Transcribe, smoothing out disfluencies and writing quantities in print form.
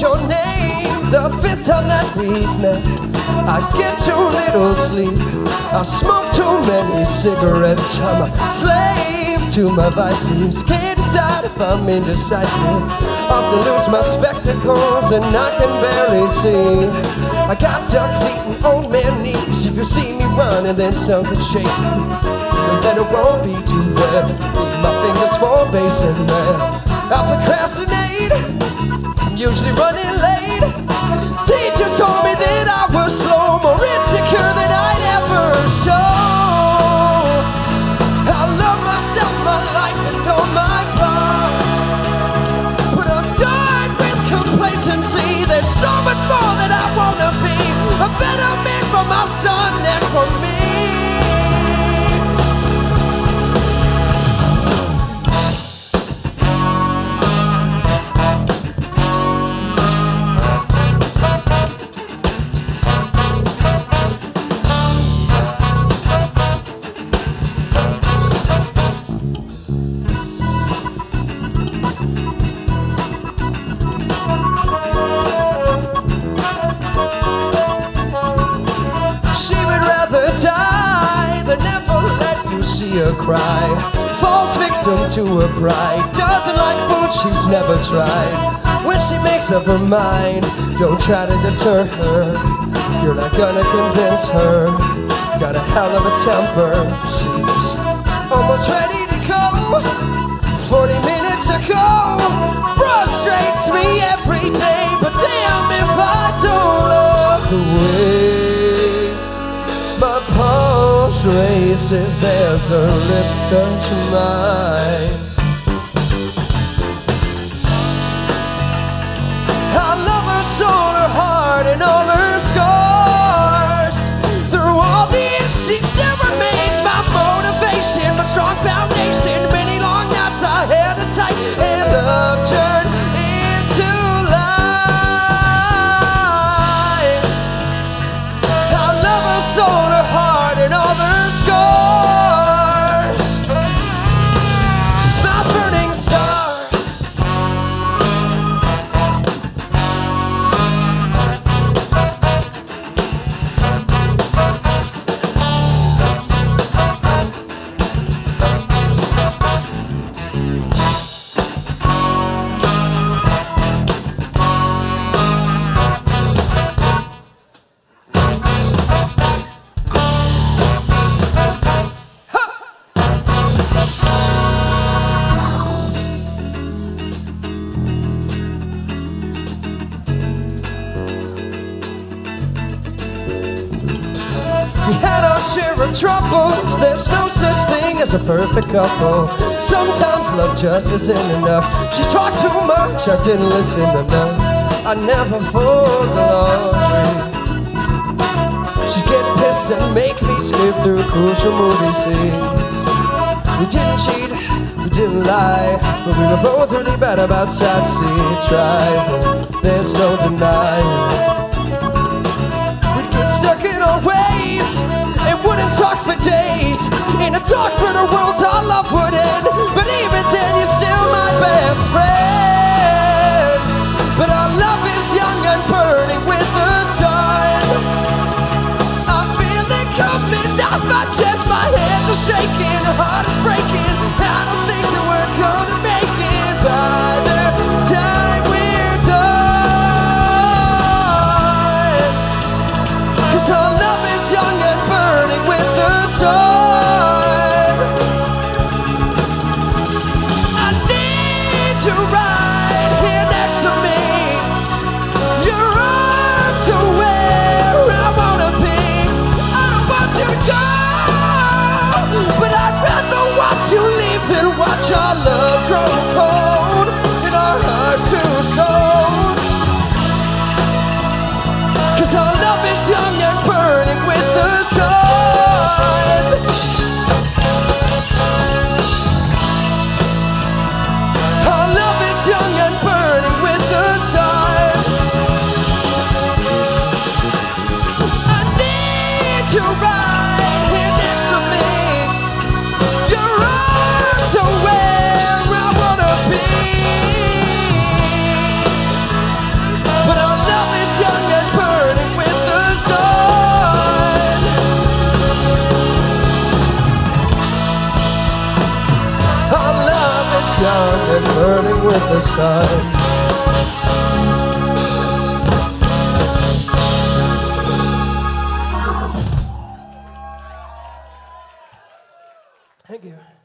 Your name, the fifth time that we've met. I get too little sleep, I smoke too many cigarettes. I'm a slave to my vices, can't decide if I'm indecisive. Often lose my spectacles and I can barely see. I got duck feet and old man knees. If you see me running, then something's chasing me, then it won't be too bad. My fingers for bass and there I procrastinate, usually running late. Teacher told me that I was slow, more insecure than I'd ever show. I love myself, my life, and all my flaws, but I'm done with complacency. There's so much more that I wanna be, a better man for my son and for me. Cry, falls victim to her pride, doesn't like food she's never tried. When she makes up her mind, don't try to deter her, you're not gonna convince her. Got a hell of a temper, she's almost ready to go. 40 minutes ago, frustrates me every day, but damn if I don't love the way my pulse races as her lips turn to mine. I love her soul, her heart, and all her scars. Through all the ifs, she still remains my motivation, my strong foundation. Many long nights I had to tight, and love turned into life. I love her soul, her heart, and all her scars. She's my burning star. We had our share of troubles, there's no such thing as a perfect couple. Sometimes love just isn't enough. She talked too much, I didn't listen enough. I never fold the laundry. She'd get pissed and make me skip through crucial movie scenes. We didn't cheat, we didn't lie, but we were both really bad about sightseeing driving. There's no denying. Stuck in our ways, and wouldn't talk for days. In a dark, bitter world, our love would end. But even then, you're still my best friend. But our love is young and burning with the sun. I feel it coming off my chest, my hands are shaking, her heart is breaking. I don't think that we're gonna make it by the time we're done. Our love is young and burning with the sun. and burning with the sun. Thank you.